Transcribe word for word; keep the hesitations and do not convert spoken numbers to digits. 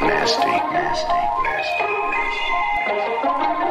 Nastee, Nastee, Nastee, Nastee.